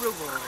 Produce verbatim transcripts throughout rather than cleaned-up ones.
Reward.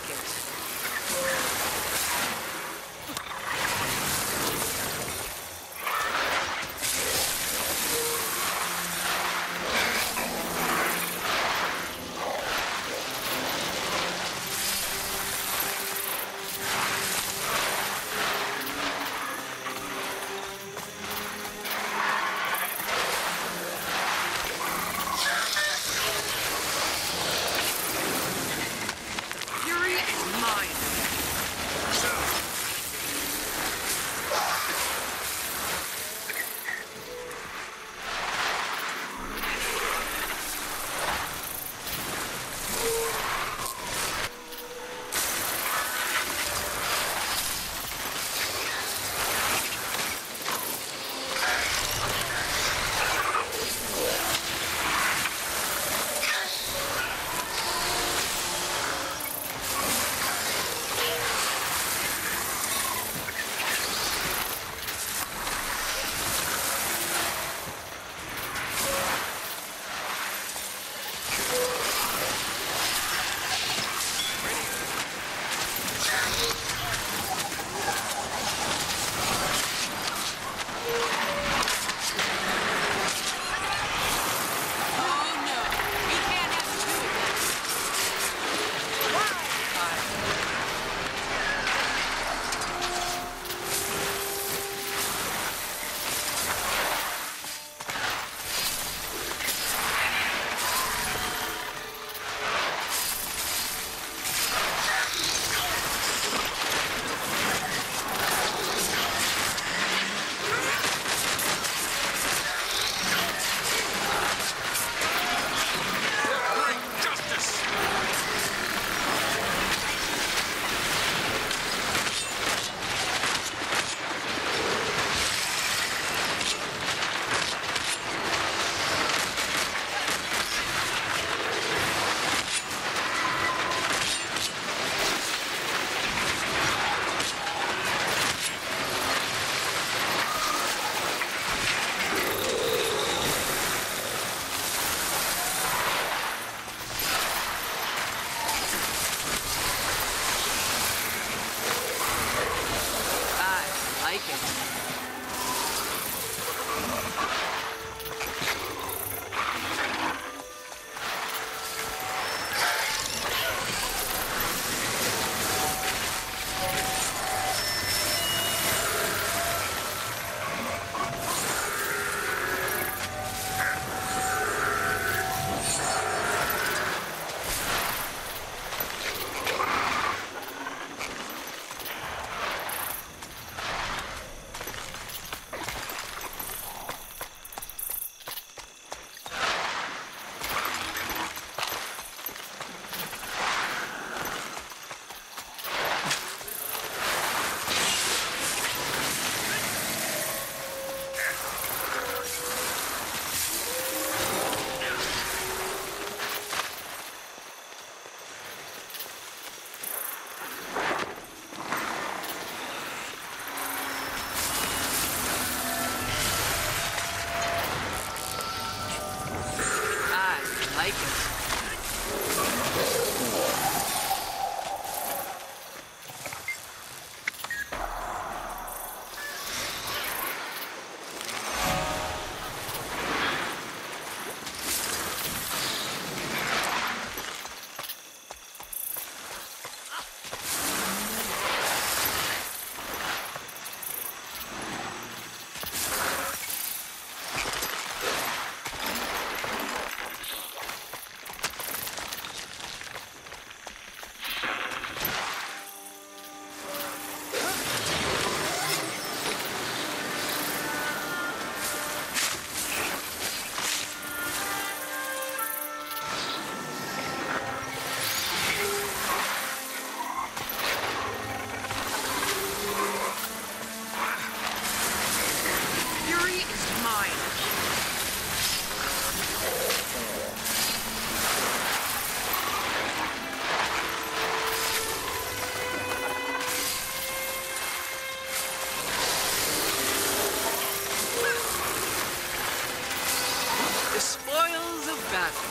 like it. Battle.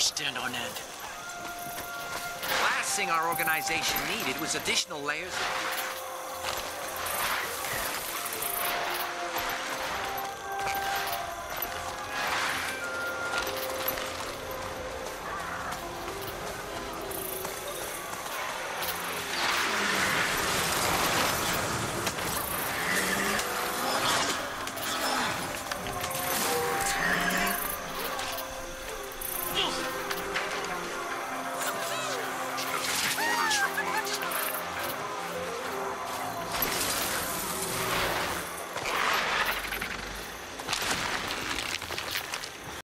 another stint on end. Last thing our organization needed was additional layers of... Yes.